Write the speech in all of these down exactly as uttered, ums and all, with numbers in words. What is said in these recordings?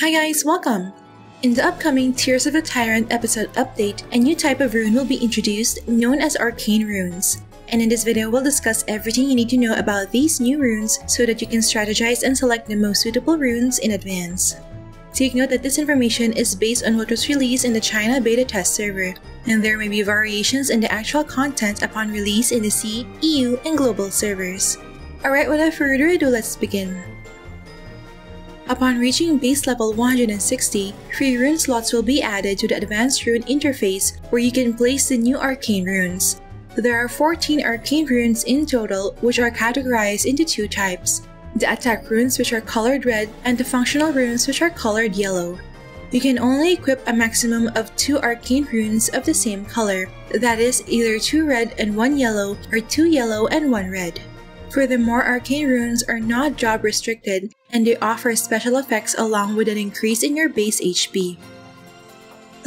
Hi guys, welcome! In the upcoming Tears of the Tyrant episode update, a new type of rune will be introduced known as Arcane Runes. And in this video, we'll discuss everything you need to know about these new runes so that you can strategize and select the most suitable runes in advance. Take note that this information is based on what was released in the China beta test server, and there may be variations in the actual content upon release in the C, E U, and global servers. Alright, without further ado, let's begin. Upon reaching base level one hundred sixty, three rune slots will be added to the Advanced Rune interface where you can place the new Arcane Runes. There are fourteen Arcane Runes in total, which are categorized into two types: the Attack Runes, which are colored red, and the Functional Runes, which are colored yellow. You can only equip a maximum of two Arcane Runes of the same color, that is, either two red and one yellow, or two yellow and one red. Furthermore, Arcane Runes are not job restricted, and they offer special effects along with an increase in your base H P.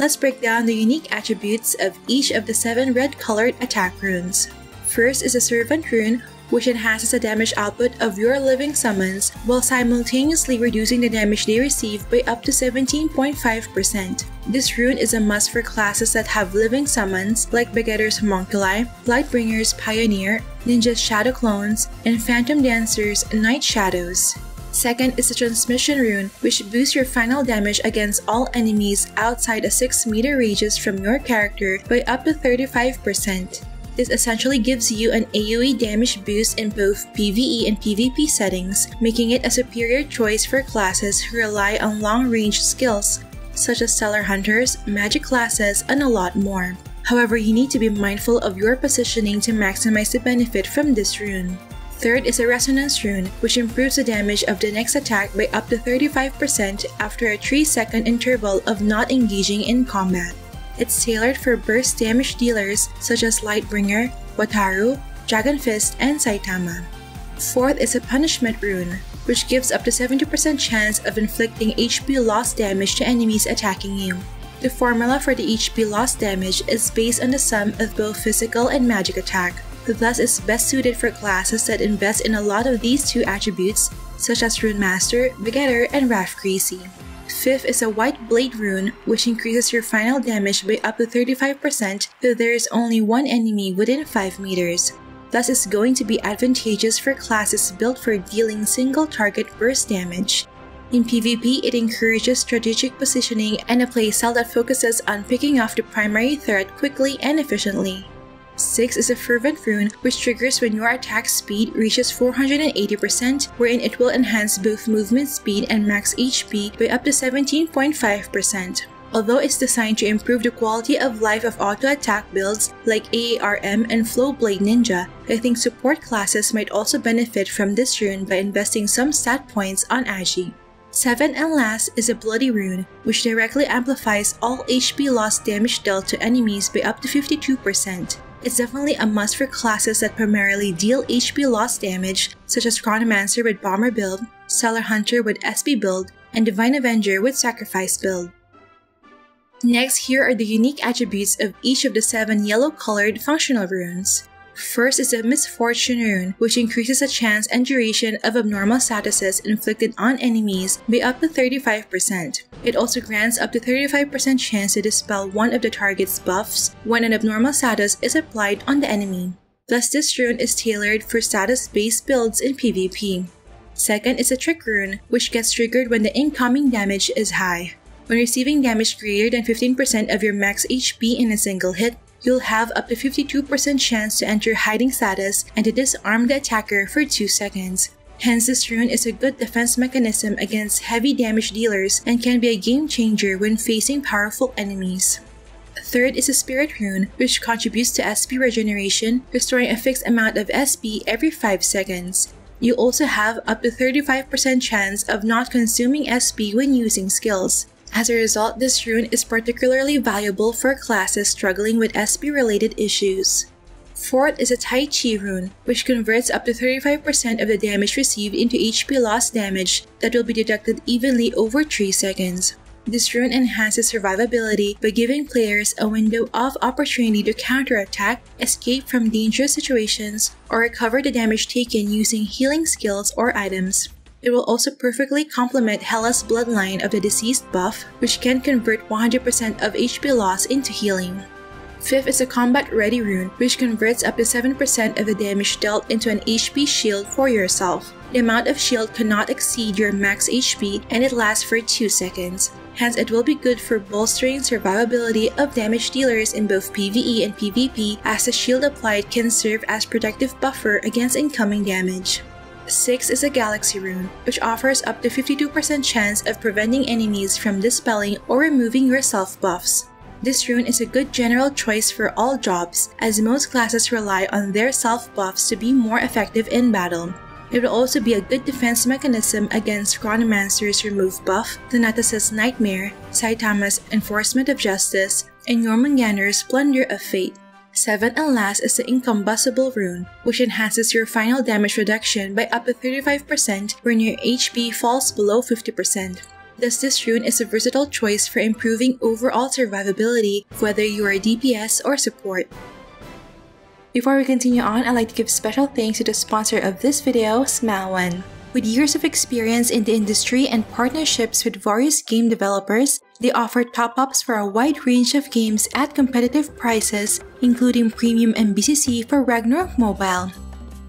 Let's break down the unique attributes of each of the seven red-colored attack runes. First is the Servant Rune, which enhances the damage output of your living summons while simultaneously reducing the damage they receive by up to seventeen point five percent. This rune is a must for classes that have living summons like Begetter's Homunculi, Lightbringer's Pioneer, Ninja's Shadow Clones, and Phantom Dancer's Night Shadows. Second is the Transmission Rune, which boosts your final damage against all enemies outside a six meter radius from your character by up to thirty-five percent. This essentially gives you an AoE damage boost in both PvE and PvP settings, making it a superior choice for classes who rely on long-range skills, such as Cellar Hunters, magic classes, and a lot more. However, you need to be mindful of your positioning to maximize the benefit from this rune. Third is a Resonance Rune, which improves the damage of the next attack by up to thirty-five percent after a three second interval of not engaging in combat. It's tailored for burst damage dealers such as Lightbringer, Wataru, Dragon Fist, and Saitama. Fourth is a Punishment Rune, which gives up to seventy percent chance of inflicting H P loss damage to enemies attacking you. The formula for the H P loss damage is based on the sum of both physical and magic attack. Thus, it's best suited for classes that invest in a lot of these two attributes, such as Runemaster, Begetter, and Wrathcrazy. Fifth is a White Blade Rune, which increases your final damage by up to thirty-five percent though there is only one enemy within five meters. Thus, it's going to be advantageous for classes built for dealing single-target burst damage. In PvP, it encourages strategic positioning and a playstyle that focuses on picking off the primary threat quickly and efficiently. Sixth is a Fervent Rune, which triggers when your attack speed reaches four hundred eighty percent, wherein it will enhance both movement speed and max H P by up to seventeen point five percent. Although it's designed to improve the quality of life of auto-attack builds like A A R M and Flowblade Ninja, I think support classes might also benefit from this rune by investing some stat points on Agi. Seventh and last is a Bloody Rune, which directly amplifies all H P loss damage dealt to enemies by up to fifty-two percent. It's definitely a must for classes that primarily deal H P loss damage, such as Chronomancer with Bomber build, Stellar Hunter with S P build, and Divine Avenger with Sacrifice build. Next, here are the unique attributes of each of the seven yellow-colored functional runes. First is the Misfortune Rune, which increases the chance and duration of abnormal statuses inflicted on enemies by up to thirty-five percent. It also grants up to thirty-five percent chance to dispel one of the target's buffs when an abnormal status is applied on the enemy. Thus, this rune is tailored for status-based builds in PvP. Second is a Trick Rune, which gets triggered when the incoming damage is high. When receiving damage greater than fifteen percent of your max H P in a single hit, you'll have up to fifty-two percent chance to enter hiding status and to disarm the attacker for two seconds. Hence, this rune is a good defense mechanism against heavy damage dealers and can be a game changer when facing powerful enemies. Third is a Spirit Rune, which contributes to S P regeneration, restoring a fixed amount of S P every five seconds. You also have up to thirty-five percent chance of not consuming S P when using skills. As a result, this rune is particularly valuable for classes struggling with S P-related issues. Fourth is a Tai Chi Rune, which converts up to thirty-five percent of the damage received into H P loss damage that will be deducted evenly over three seconds. This rune enhances survivability by giving players a window of opportunity to counterattack, escape from dangerous situations, or recover the damage taken using healing skills or items. It will also perfectly complement Hela's Bloodline of the Deceased buff, which can convert one hundred percent of H P loss into healing. Fifth is a Combat Ready rune, which converts up to seven percent of the damage dealt into an H P shield for yourself. The amount of shield cannot exceed your max H P and it lasts for two seconds. Hence, it will be good for bolstering survivability of damage dealers in both PvE and PvP, as the shield applied can serve as protective buffer against incoming damage. Sixth is a Galaxy rune, which offers up to fifty-two percent chance of preventing enemies from dispelling or removing your self buffs. This rune is a good general choice for all jobs, as most classes rely on their self buffs to be more effective in battle. It will also be a good defense mechanism against Chronomancer's Remove buff, Thanatos' Nightmare, Saitama's Enforcement of Justice, and Jormungandr's Plunder of Fate. Seventh and last is the Incombustible rune, which enhances your final damage reduction by up to thirty-five percent when your H P falls below fifty percent. Thus, this rune is a versatile choice for improving overall survivability, whether you are D P S or support. Before we continue on, I'd like to give special thanks to the sponsor of this video, Smile.One. With years of experience in the industry and partnerships with various game developers, they offer top-ups for a wide range of games at competitive prices, including Premium and B C C for Ragnarok Mobile.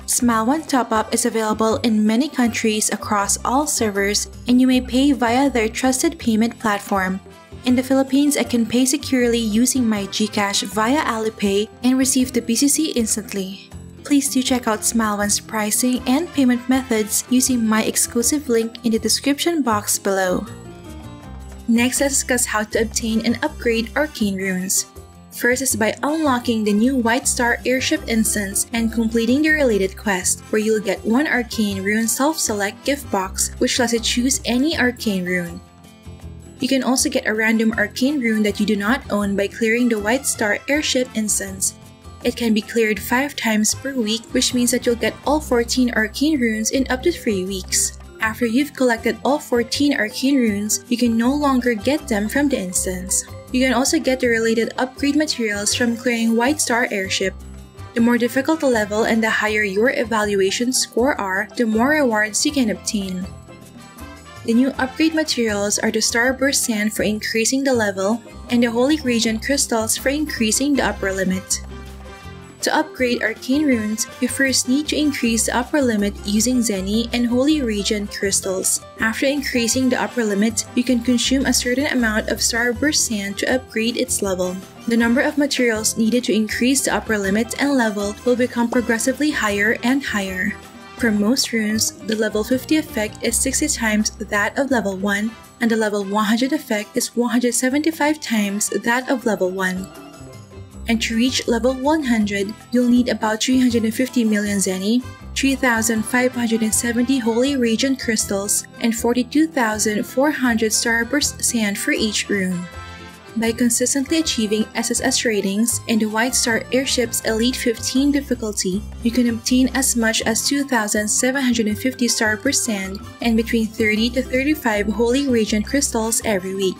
Smile.One top-up is available in many countries across all servers, and you may pay via their trusted payment platform. In the Philippines, I can pay securely using my GCash via Alipay and receive the B C C instantly. Please do check out Smile.One's pricing and payment methods using my exclusive link in the description box below. Next, let's discuss how to obtain and upgrade Arcane Runes. First is by unlocking the new White Star Airship instance and completing the related quest, where you'll get one Arcane Rune self-select gift box, which lets you choose any Arcane Rune. You can also get a random Arcane Rune that you do not own by clearing the White Star Airship instance. It can be cleared five times per week, which means that you'll get all fourteen Arcane Runes in up to three weeks. After you've collected all fourteen Arcane Runes, you can no longer get them from the instance. You can also get the related upgrade materials from clearing White Star Airship. The more difficult the level and the higher your evaluation score are, the more rewards you can obtain. The new upgrade materials are the Starburst Sand for increasing the level, and the Holy Regent Crystals for increasing the upper limit. To upgrade Arcane Runes, you first need to increase the upper limit using Zenny and Holy Regent Crystals. After increasing the upper limit, you can consume a certain amount of Starburst Sand to upgrade its level. The number of materials needed to increase the upper limit and level will become progressively higher and higher. For most runes, the level fifty effect is sixty times that of level one, and the level one hundred effect is one hundred seventy-five times that of level one. And to reach level one hundred, you'll need about three hundred fifty million Zenny, three thousand five hundred seventy Holy Regent Crystals, and forty-two thousand four hundred Starburst Sand for each rune. By consistently achieving S S S ratings and the White Star Airship's Elite fifteen difficulty, you can obtain as much as two thousand seven hundred fifty Starburst Sand and between thirty to thirty-five Holy Regent Crystals every week.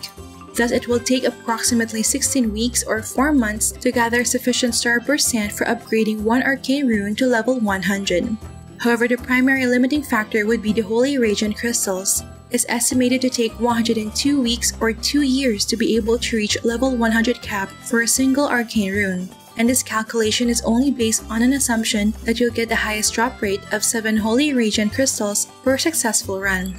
Thus, it will take approximately sixteen weeks or four months to gather sufficient Starburst Sand for upgrading one Arcane Rune to level one hundred. However, the primary limiting factor would be the Holy Regent Crystals. It's estimated to take one hundred two weeks or two years to be able to reach level one hundred cap for a single Arcane Rune, and this calculation is only based on an assumption that you'll get the highest drop rate of seven Holy Regent Crystals per successful run.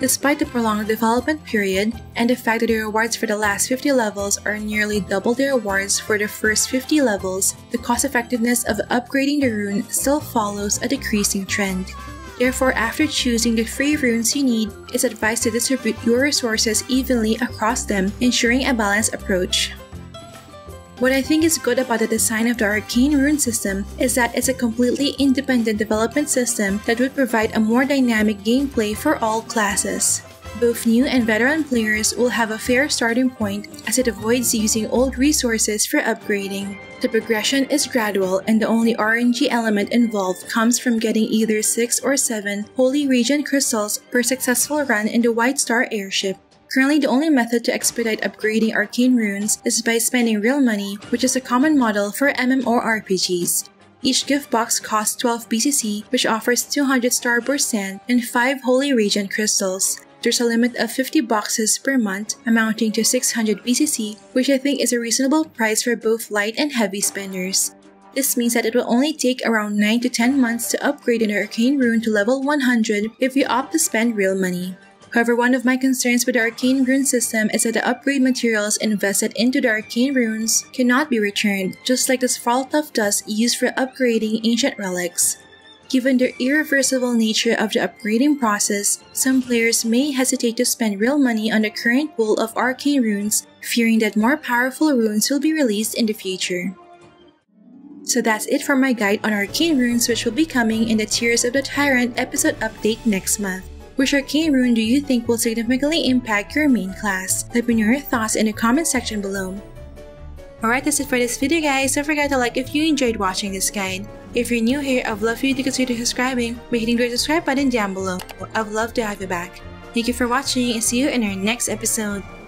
Despite the prolonged development period and the fact that the rewards for the last fifty levels are nearly double the rewards for the first fifty levels, the cost-effectiveness of upgrading the rune still follows a decreasing trend. Therefore, after choosing the free runes you need, it's advised to distribute your resources evenly across them, ensuring a balanced approach. What I think is good about the design of the Arcane Rune system is that it's a completely independent development system that would provide a more dynamic gameplay for all classes. Both new and veteran players will have a fair starting point, as it avoids using old resources for upgrading. The progression is gradual, and the only R N G element involved comes from getting either six or seven Holy Regent Crystals per successful run in the White Star Airship. Currently, the only method to expedite upgrading Arcane Runes is by spending real money, which is a common model for M M O R P Gs. Each gift box costs twelve B C C, which offers two hundred Starburst Sand and five Holy Regent Crystals. There's a limit of fifty boxes per month, amounting to six hundred B C C, which I think is a reasonable price for both light and heavy spenders. This means that it will only take around nine to ten months to upgrade an Arcane Rune to level one hundred if you opt to spend real money. However, one of my concerns with the Arcane Rune system is that the upgrade materials invested into the Arcane Runes cannot be returned, just like the Sphalt of Dust used for upgrading ancient relics. Given the irreversible nature of the upgrading process, some players may hesitate to spend real money on the current pool of Arcane Runes, fearing that more powerful runes will be released in the future. So that's it for my guide on Arcane Runes, which will be coming in the Tears of the Tyrant episode update next month. Which Arcane Rune do you think will significantly impact your main class? Let me know your thoughts in the comment section below. Alright, that's it for this video guys. Don't forget to like if you enjoyed watching this guide. If you're new here, I'd love for you to consider subscribing by hitting the subscribe button down below. I'd love to have you back. Thank you for watching and see you in our next episode.